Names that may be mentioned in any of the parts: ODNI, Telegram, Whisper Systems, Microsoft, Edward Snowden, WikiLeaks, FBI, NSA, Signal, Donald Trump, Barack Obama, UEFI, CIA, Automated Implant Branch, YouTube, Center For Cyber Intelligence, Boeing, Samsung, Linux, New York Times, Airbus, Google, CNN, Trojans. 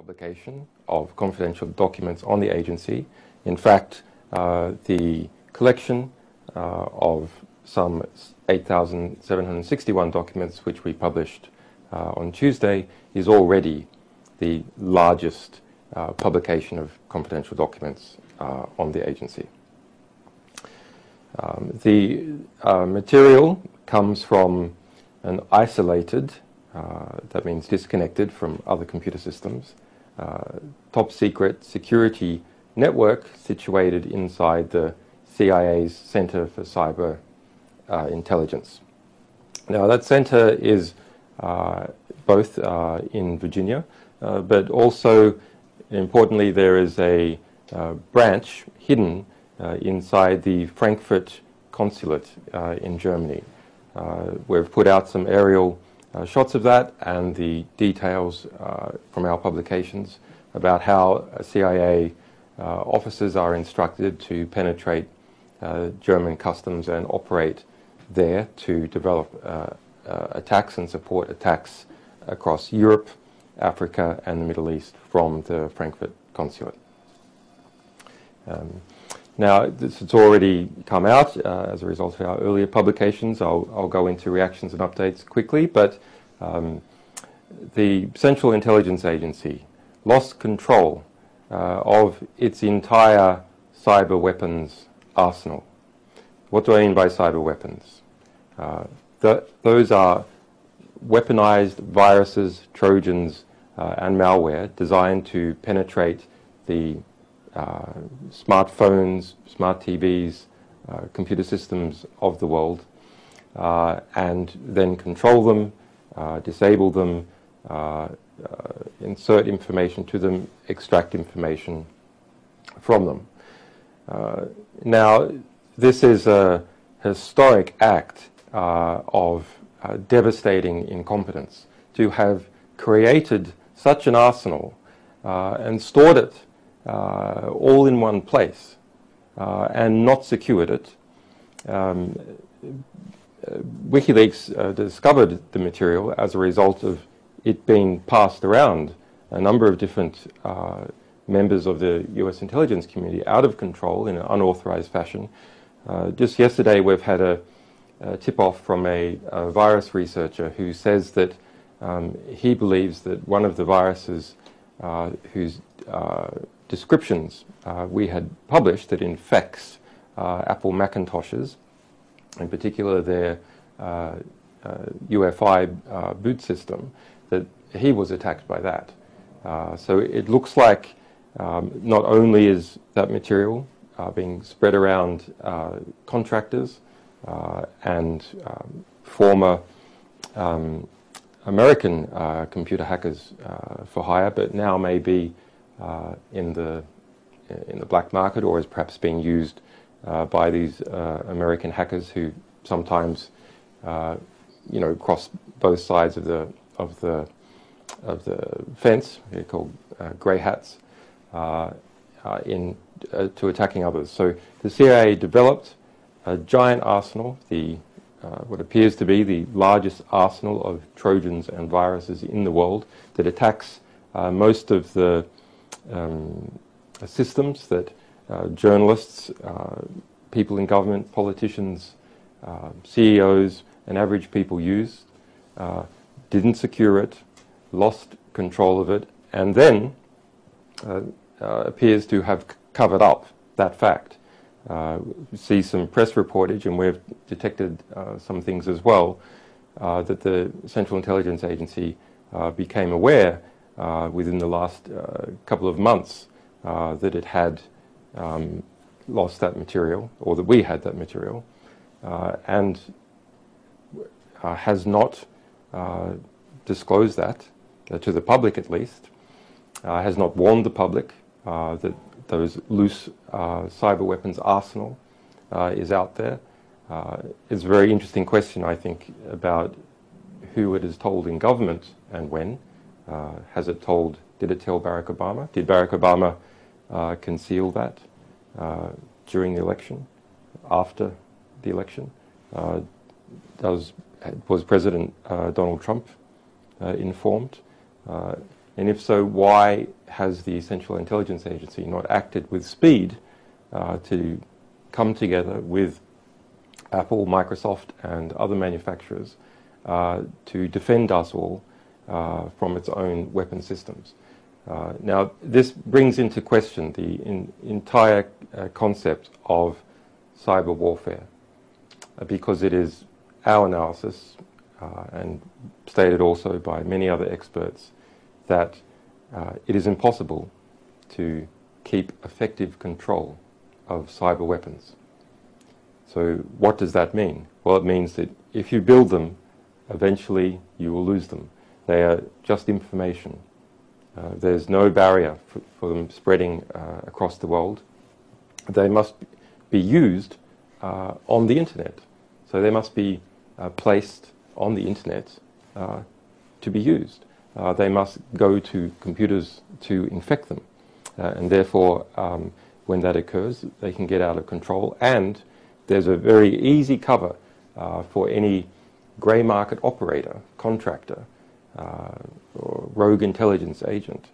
publication of confidential documents on the agency. In fact, the collection of some 8,761 documents, which we published on Tuesday, is already the largest publication of confidential documents on the agency. The material comes from an isolated, that means disconnected from other computer systems, top secret security network situated inside the CIA's Center for Cyber Intelligence. Now, that center is both in Virginia, but also importantly there is a branch hidden inside the Frankfurt consulate in Germany. We've put out some aerial shots of that and the details from our publications about how CIA officers are instructed to penetrate German customs and operate there to develop attacks and support attacks across Europe, Africa and the Middle East from the Frankfurt consulate. Now, this has already come out as a result of our earlier publications. I'll go into reactions and updates quickly, but the Central Intelligence Agency lost control of its entire cyber weapons arsenal. What do I mean by cyber weapons? Those are weaponized viruses, Trojans, and malware designed to penetrate the smartphones, smart TVs, computer systems of the world, and then control them, disable them, insert information to them, extract information from them. Now, this is a historic act of devastating incompetence to have created such an arsenal and stored it all in one place and not secured it. WikiLeaks discovered the material as a result of it being passed around a number of different members of the US intelligence community out of control in an unauthorized fashion. Just yesterday we've had a tip-off from a virus researcher who says that he believes that one of the viruses whose descriptions we had published that infects Apple Macintoshes, in particular their UEFI boot system, that he was attacked by that. So it looks like not only is that material being spread around contractors and former American computer hackers for hire, but now may be in the black market or is perhaps being used by these American hackers who sometimes cross both sides of the fence. They're called grey hats to attacking others. So the CIA developed a giant arsenal, what appears to be the largest arsenal of Trojans and viruses in the world, that attacks most of the systems that journalists, people in government, politicians, CEOs and average people use, didn't secure it, lost control of it, and then appears to have covered up that fact. We see some press reportage, and we've detected some things as well, that the Central Intelligence Agency became aware within the last couple of months that it had lost that material, or that we had that material, and has not disclosed that, to the public at least, has not warned the public that those loose cyber weapons arsenal is out there. It's a very interesting question, I think, about who it is told in government and when. Did it tell Barack Obama? Did Barack Obama conceal that during the election, after the election? Was President Donald Trump informed? And if so, why has the Central Intelligence Agency not acted with speed to come together with Apple, Microsoft, and other manufacturers to defend us all from its own weapon systems? Now, this brings into question the entire concept of cyber warfare, because it is our analysis, and stated also by many other experts, that it is impossible to keep effective control of cyber weapons. So what does that mean? Well, it means that if you build them, eventually you will lose them. They are just information. There's no barrier for them spreading across the world. They must be used on the internet. So they must be placed on the internet to be used. They must go to computers to infect them. And therefore, when that occurs, they can get out of control. And there's a very easy cover for any grey market operator, contractor, or rogue intelligence agent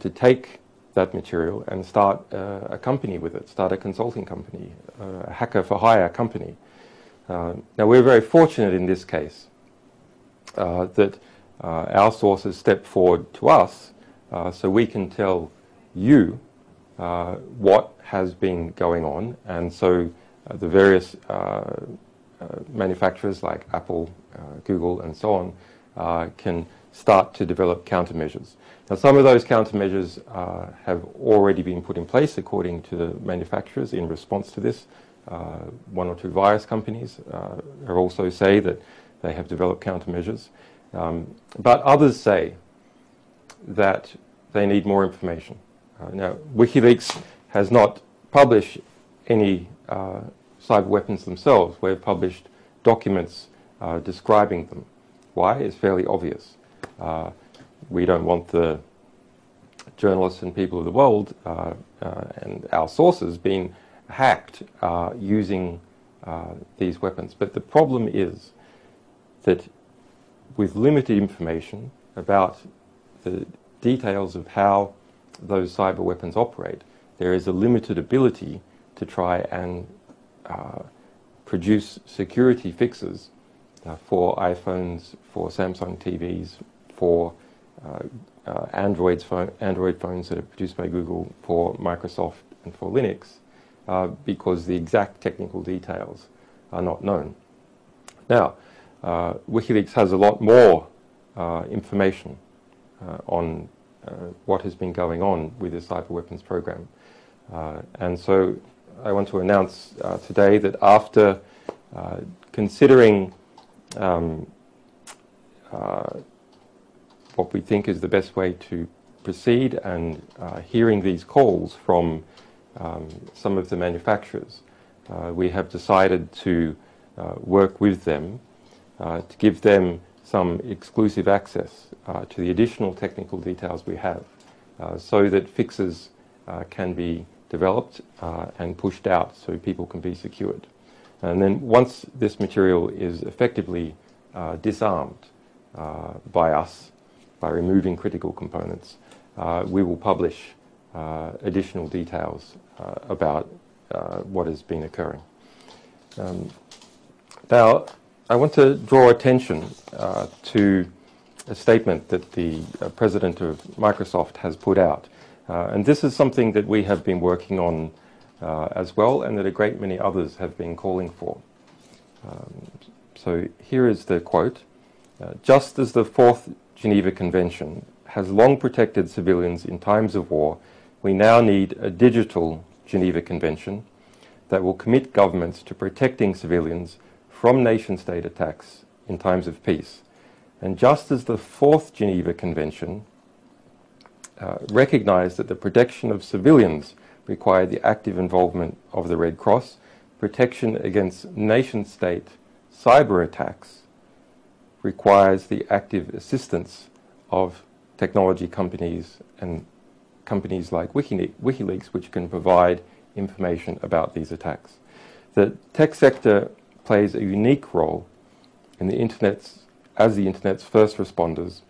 to take that material and start a company with it, start a consulting company, a hacker for hire company. Now, we're very fortunate in this case that our sources step forward to us so we can tell you what has been going on. And so the various manufacturers like Apple, Google, and so on can start to develop countermeasures. Now, some of those countermeasures have already been put in place, according to the manufacturers, in response to this. One or two virus companies are also say that they have developed countermeasures. But others say that they need more information. Now, WikiLeaks has not published any cyber weapons themselves. We've published documents describing them. Why? It's fairly obvious. We don't want the journalists and people of the world and our sources being hacked using these weapons. But the problem is that with limited information about the details of how those cyber weapons operate, there is a limited ability to try and produce security fixes for iPhones, for Samsung TVs, for Android phones that are produced by Google, for Microsoft, and for Linux, because the exact technical details are not known. Now, WikiLeaks has a lot more information on what has been going on with the cyber weapons program. And so I want to announce today that after considering what we think is the best way to proceed and hearing these calls from some of the manufacturers, we have decided to work with them to give them some exclusive access to the additional technical details we have, so that fixes can be developed and pushed out so people can be secured. And then once this material is effectively disarmed by us, by removing critical components, we will publish additional details about what has been occurring. Now, I want to draw attention to a statement that the president of Microsoft has put out. And this is something that we have been working on as well, and that a great many others have been calling for. So here is the quote. Just as the Fourth Geneva Convention has long protected civilians in times of war, we now need a digital Geneva Convention that will commit governments to protecting civilians from nation-state attacks in times of peace. And just as the Fourth Geneva Convention recognized that the protection of civilians required the active involvement of the Red Cross, protection against nation-state cyber attacks requires the active assistance of technology companies and companies like WikiLeaks, which can provide information about these attacks. The tech sector plays a unique role in the Internet's, as the Internet's first responders,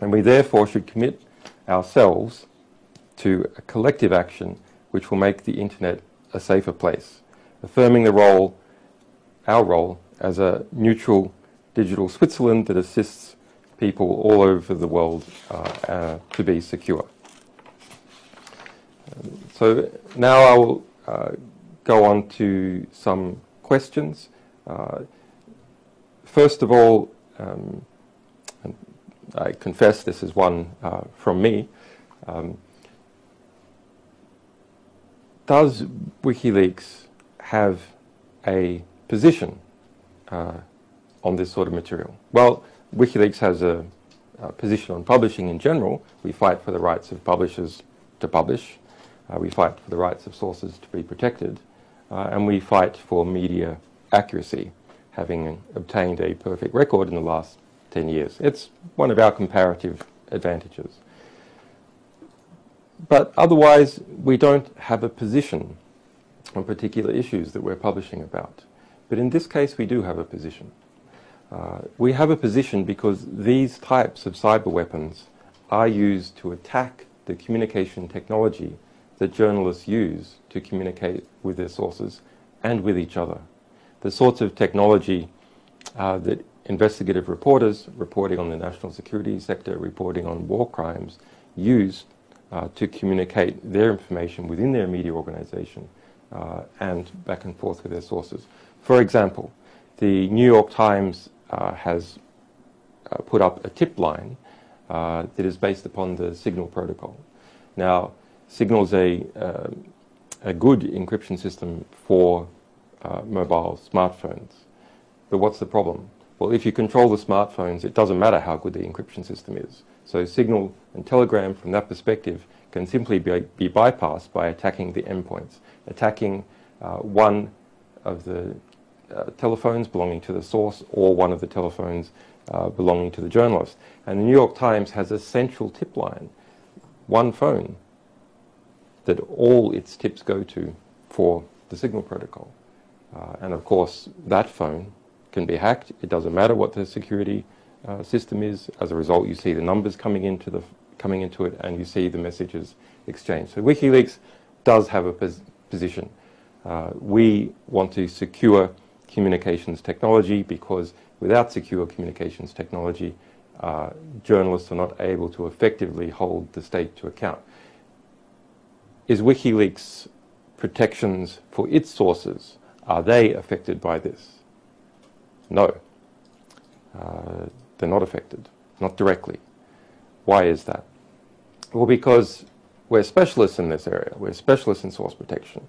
and we therefore should commit ourselves to a collective action which will make the internet a safer place, affirming the role, our role, as a neutral digital Switzerland that assists people all over the world to be secure. So now I will go on to some questions. First of all, and I confess this is one from me, does WikiLeaks have a position on this sort of material? Well, WikiLeaks has a position on publishing in general. We fight for the rights of publishers to publish. We fight for the rights of sources to be protected. And we fight for media accuracy, having obtained a perfect record in the last 10 years. It's one of our comparative advantages. But otherwise, we don't have a position on particular issues that we're publishing about. But in this case, we do have a position. We have a position because these types of cyber weapons are used to attack the communication technology that journalists use to communicate with their sources and with each other. The sorts of technology that investigative reporters reporting on the national security sector, reporting on war crimes, use to communicate their information within their media organization and back and forth with their sources. For example, the New York Times has put up a tip line that is based upon the Signal protocol. Now, Signal is a good encryption system for mobile smartphones. But what's the problem? Well, if you control the smartphones, it doesn't matter how good the encryption system is. So Signal and Telegram, from that perspective, can simply be bypassed by attacking the endpoints, attacking one of the telephones belonging to the source or one of the telephones belonging to the journalist. And the New York Times has a central tip line, one phone, that all its tips go to for the Signal protocol. And of course, that phone can be hacked. It doesn't matter what the security system is. As a result, you see the numbers coming into it, and you see the messages exchanged. So WikiLeaks does have a position. We want to secure communications technology because without secure communications technology, journalists are not able to effectively hold the state to account. Is WikiLeaks' protections for its sources, are they affected by this? No. They're not affected, not directly. Why is that? Well, because we're specialists in this area. We're specialists in source protection.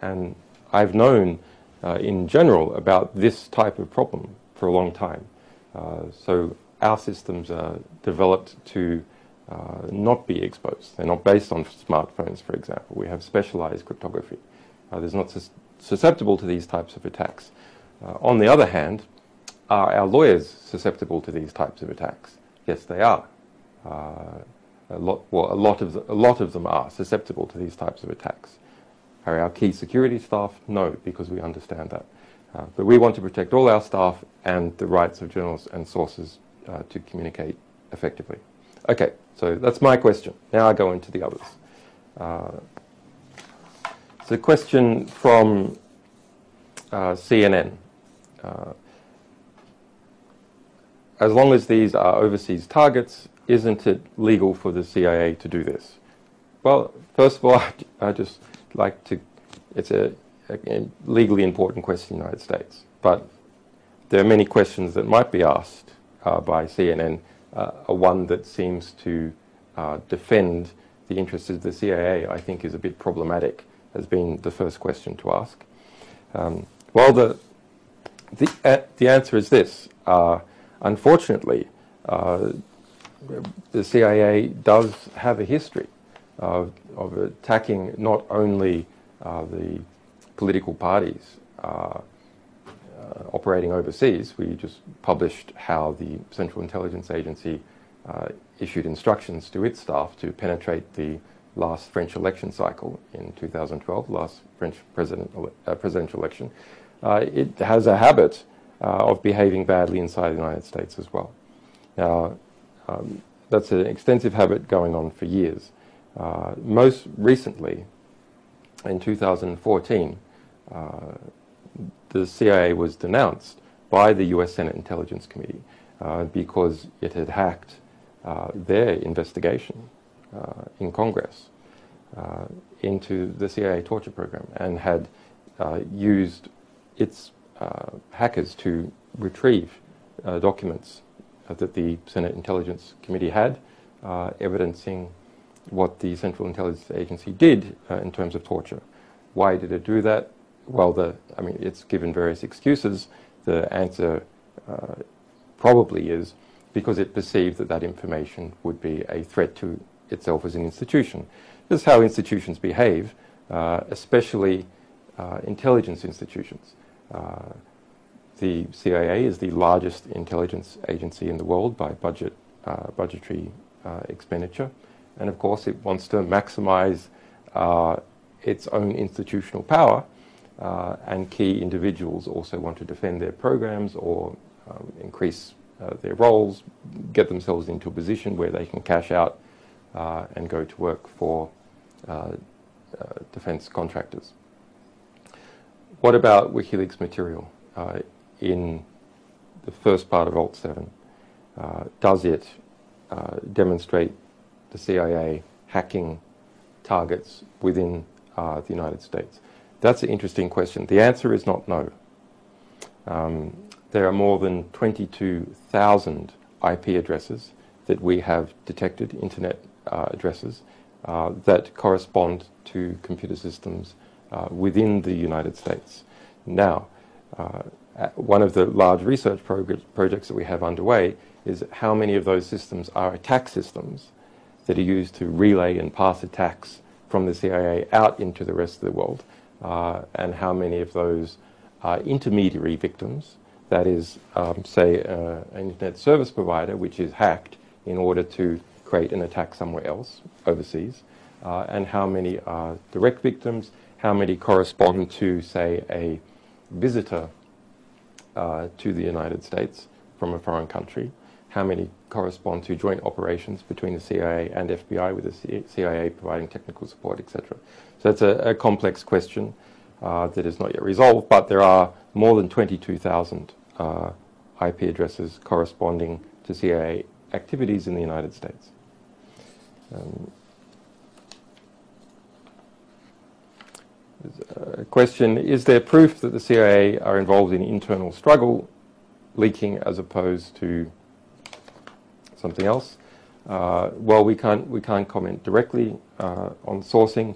And I've known in general about this type of problem for a long time. So our systems are developed to not be exposed. They're not based on smartphones, for example. We have specialized cryptography. That's not susceptible to these types of attacks. On the other hand, are our lawyers susceptible to these types of attacks? Yes, they are. A lot of them are susceptible to these types of attacks. Are our key security staff? No, because we understand that. But we want to protect all our staff and the rights of journalists and sources to communicate effectively. Okay, so that's my question. Now I go into the others. It's a question from CNN. As long as these are overseas targets, isn't it legal for the CIA to do this? Well, first of all, I just like to, it's a legally important question in the United States, but there are many questions that might be asked by CNN. One that seems to defend the interests of the CIA, I think, is a bit problematic, has been the first question to ask. Well, the answer is this. Unfortunately, the CIA does have a history of attacking not only the political parties operating overseas. We just published how the Central Intelligence Agency issued instructions to its staff to penetrate the last French election cycle in 2012, last French presidential election. It has a habit of behaving badly inside the United States as well. Now, that's an extensive habit going on for years. Most recently, in 2014, the CIA was denounced by the US Senate Intelligence Committee because it had hacked their investigation in Congress into the CIA torture program and had used its hackers to retrieve documents that the Senate Intelligence Committee had, evidencing what the Central Intelligence Agency did in terms of torture. Why did it do that? Well, it's given various excuses. The answer probably is because it perceived that that information would be a threat to itself as an institution. This is how institutions behave, especially intelligence institutions. The CIA is the largest intelligence agency in the world by budgetary expenditure. And of course, it wants to maximize its own institutional power, and key individuals also want to defend their programs or increase their roles, get themselves into a position where they can cash out and go to work for defense contractors. What about WikiLeaks material in the first part of Alt 7? Does it demonstrate the CIA hacking targets within the United States? That's an interesting question. The answer is not no. There are more than 22,000 IP addresses that we have detected, internet addresses, that correspond to computer systems within the United States. Now, one of the large research projects that we have underway is how many of those systems are attack systems that are used to relay and pass attacks from the CIA out into the rest of the world, and how many of those are intermediary victims, that is, say, an internet service provider which is hacked in order to create an attack somewhere else, overseas, and how many are direct victims, how many correspond to, say, a visitor to the United States from a foreign country, how many correspond to joint operations between the CIA and FBI, with the CIA providing technical support, etc. So that's a complex question that is not yet resolved, but there are more than 22,000 IP addresses corresponding to CIA activities in the United States. Question, is there proof that the CIA are involved in internal struggle leaking as opposed to something else? Well, we can't comment directly on sourcing.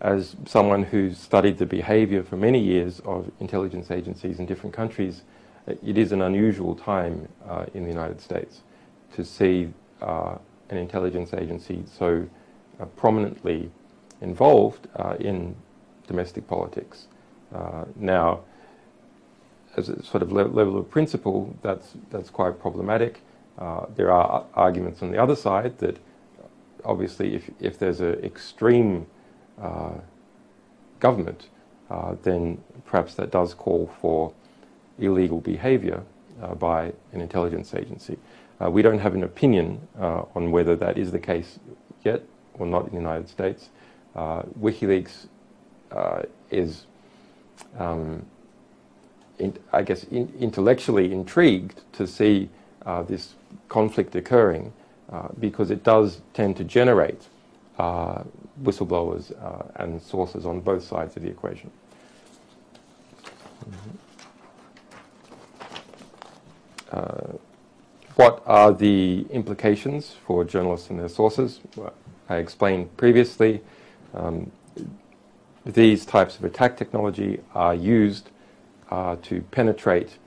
As someone who's studied the behavior for many years of intelligence agencies in different countries, it is an unusual time in the United States to see an intelligence agency so prominently involved in domestic politics. Now, as a sort of level of principle, that's quite problematic. There are arguments on the other side that obviously if there's an extreme government, then perhaps that does call for illegal behavior by an intelligence agency. We don't have an opinion on whether that is the case yet or not in the United States. WikiLeaks is, intellectually intrigued to see this conflict occurring because it does tend to generate whistleblowers and sources on both sides of the equation. What are the implications for journalists and their sources? Well, I explained previously, these types of attack technology are used to penetrate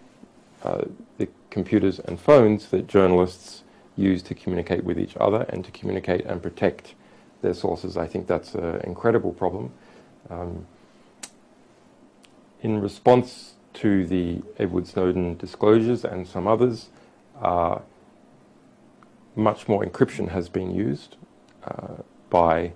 the computers and phones that journalists use to communicate with each other and to communicate and protect their sources. I think that's an incredible problem. In response to the Edward Snowden disclosures and some others, much more encryption has been used by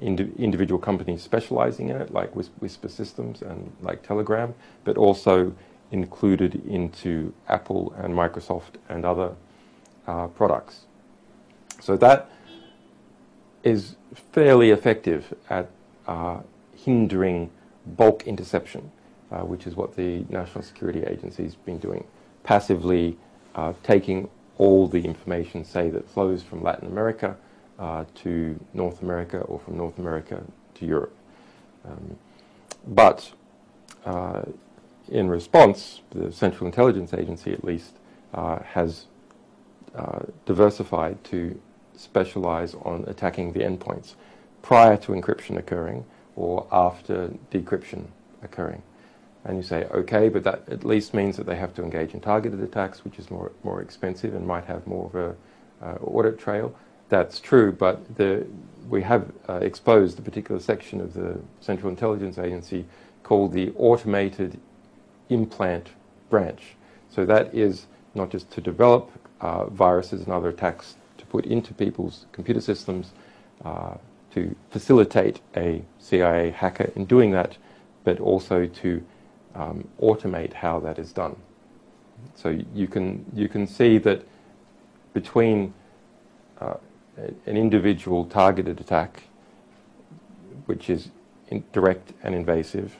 individual companies specializing in it, like Whisper Systems and like Telegram, but also included into Apple and Microsoft and other products. So that is fairly effective at hindering bulk interception, which is what the National Security Agency has been doing, passively taking all the information, say, that flows from Latin America to North America or from North America to Europe. But in response, the Central Intelligence Agency, at least, has diversified to specialize on attacking the endpoints prior to encryption occurring or after decryption occurring. And you say, okay, but that at least means that they have to engage in targeted attacks, which is more expensive and might have more of an audit trail. That's true, but we have exposed the particular section of the Central Intelligence Agency called the Automated Implant Branch. So that is not just to develop viruses and other attacks to put into people's computer systems to facilitate a CIA hacker in doing that, but also to automate how that is done. So you can see that between an individual targeted attack, which is direct and invasive,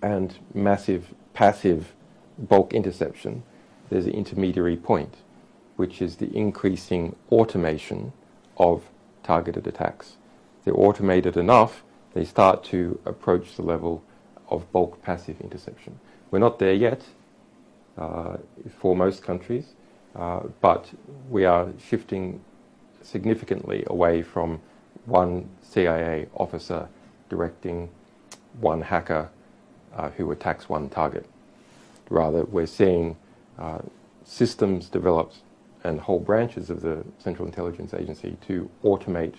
and massive passive bulk interception, there's an intermediary point, which is the increasing automation of targeted attacks. They're automated enough, they start to approach the level of bulk passive interception. We're not there yet for most countries, but we are shifting significantly away from one CIA officer directing one hacker who attacks one target. Rather, we're seeing systems developed and whole branches of the Central Intelligence Agency to automate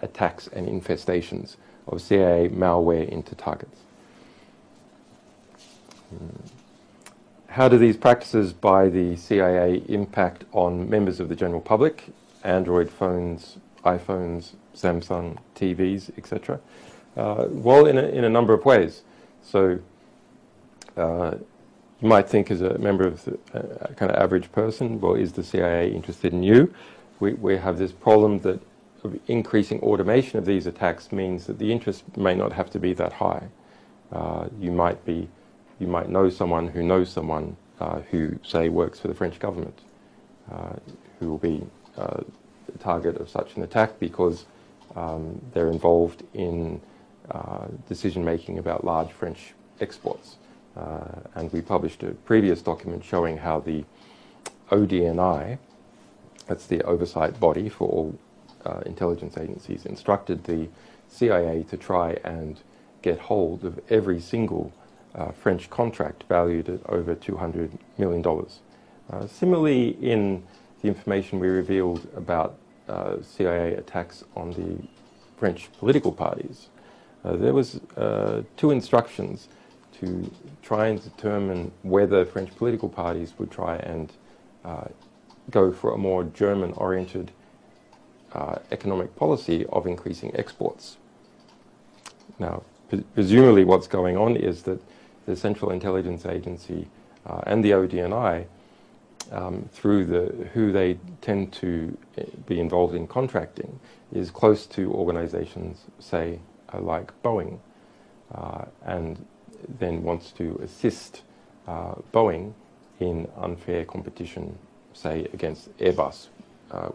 attacks and infestations of CIA malware into targets. How do these practices by the CIA impact on members of the general public? Android phones, iPhones, Samsung TVs, etc. Well, in a number of ways. So you might think, as a member of the kind of average person, well, is the CIA interested in you? We have this problem that increasing automation of these attacks means that the interest may not have to be that high. You might know someone who, say, works for the French government, who will be the target of such an attack because they're involved in decision-making about large French exports. And we published a previous document showing how the ODNI, that's the oversight body for all intelligence agencies, instructed the CIA to try and get hold of every single French contract valued at over $200 million. Similarly, in the information we revealed about CIA attacks on the French political parties, there was two instructions to try and determine whether French political parties would try and go for a more German-oriented economic policy of increasing exports. Now, presumably what's going on is that the Central Intelligence Agency and the ODNI, through who they tend to be involved in contracting, is close to organizations, say, like Boeing, and then wants to assist Boeing in unfair competition, say, against Airbus,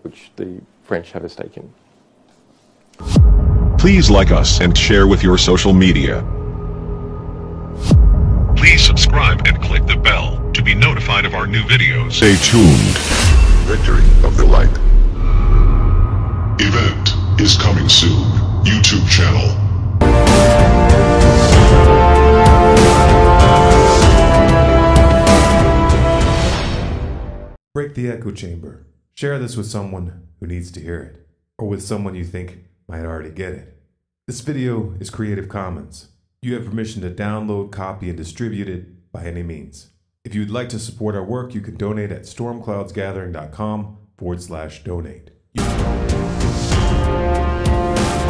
which the French have a stake in. Please like us and share with your social media. Please subscribe and click the bell to be notified of our new videos. Stay tuned. Victory of the Light event is coming soon. YouTube channel. Break the echo chamber. Share this with someone who needs to hear it, or with someone you think might already get it. This video is Creative Commons. You have permission to download, copy, and distribute it by any means. If you'd like to support our work, you can donate at stormcloudsgathering.com/donate.